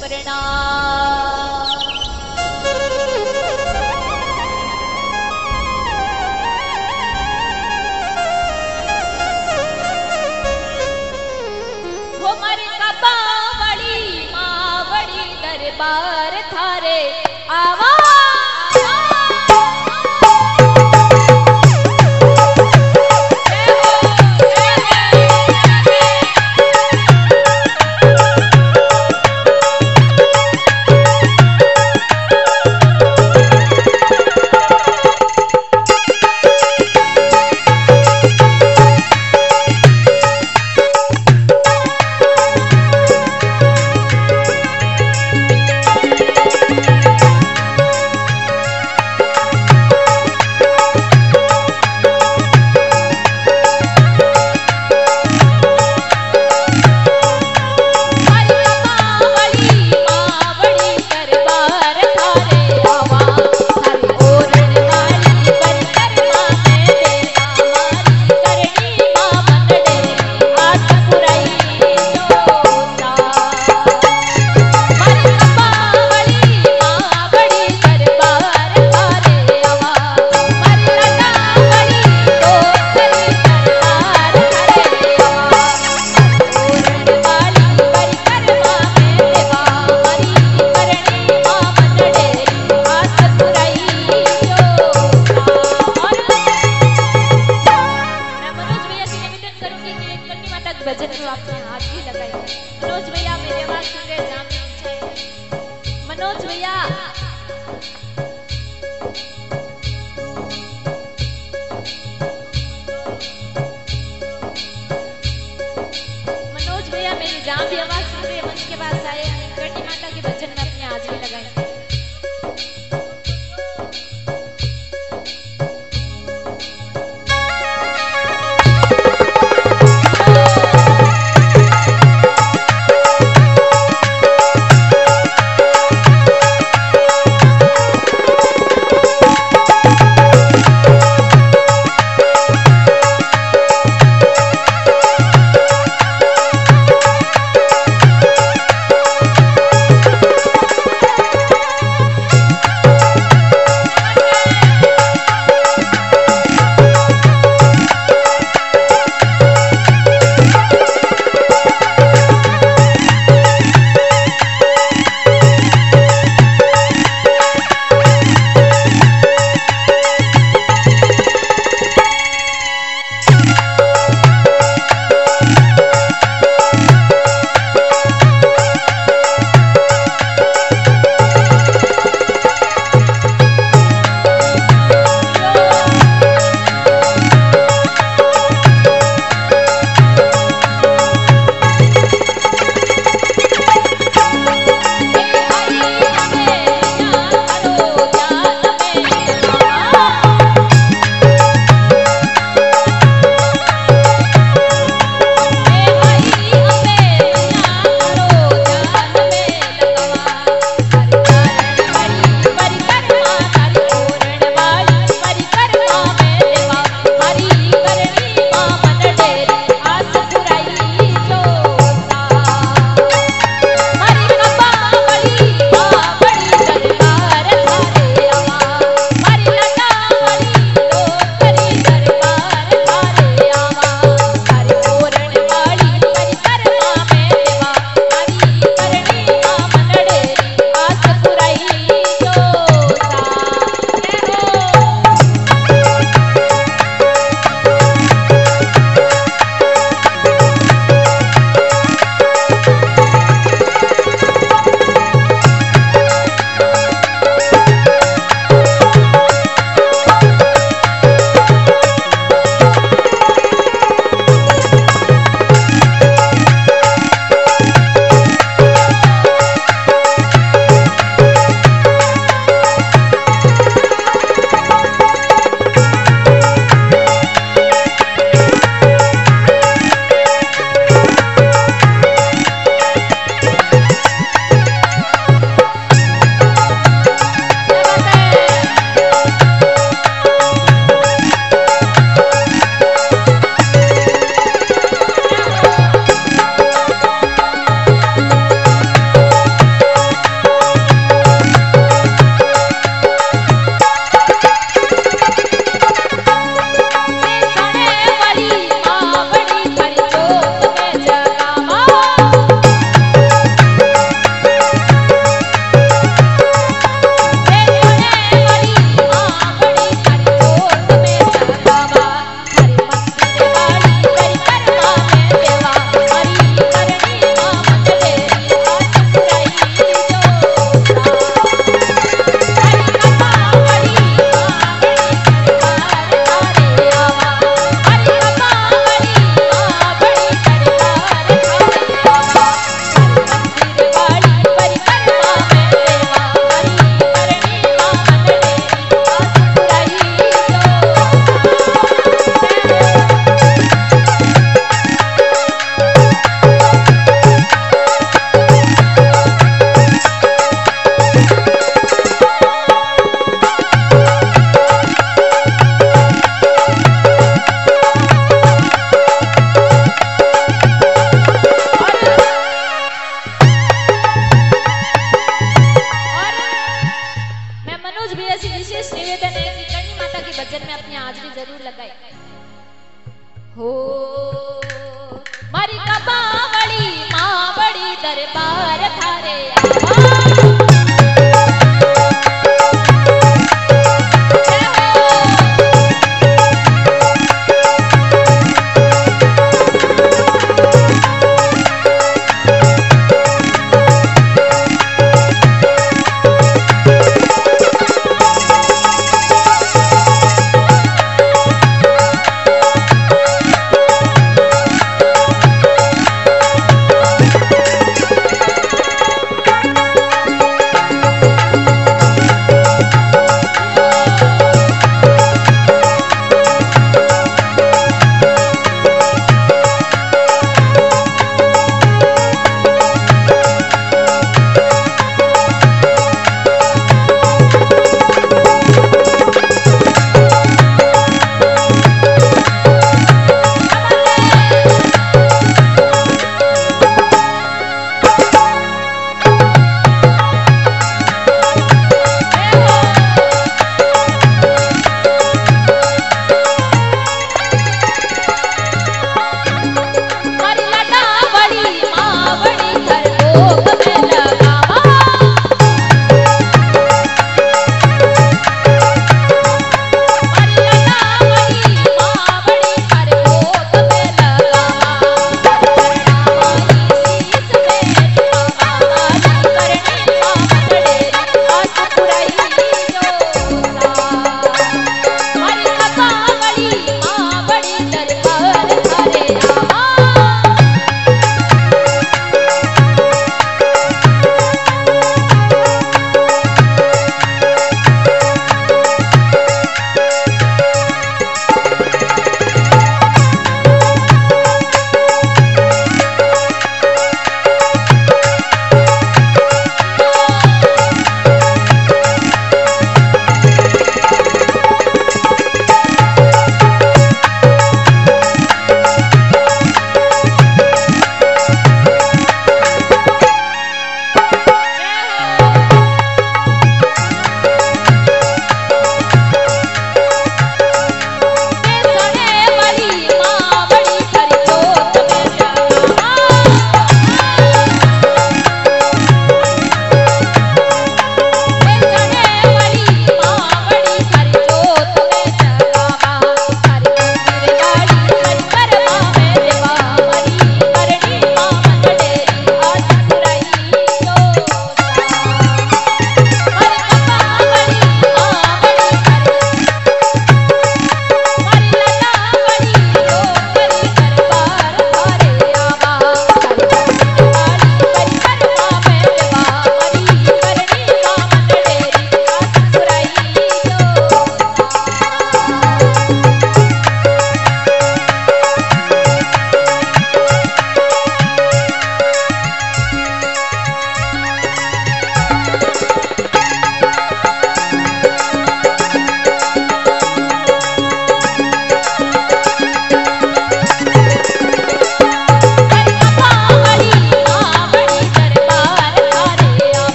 प्रणाम। हो मारे कबावड़ी मावड़ी दरबार थारे आवा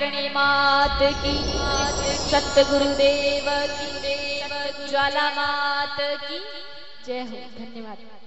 करणी मात की, सतगुरुदेव की, ज्वाला मात की जय हो। धन्यवाद।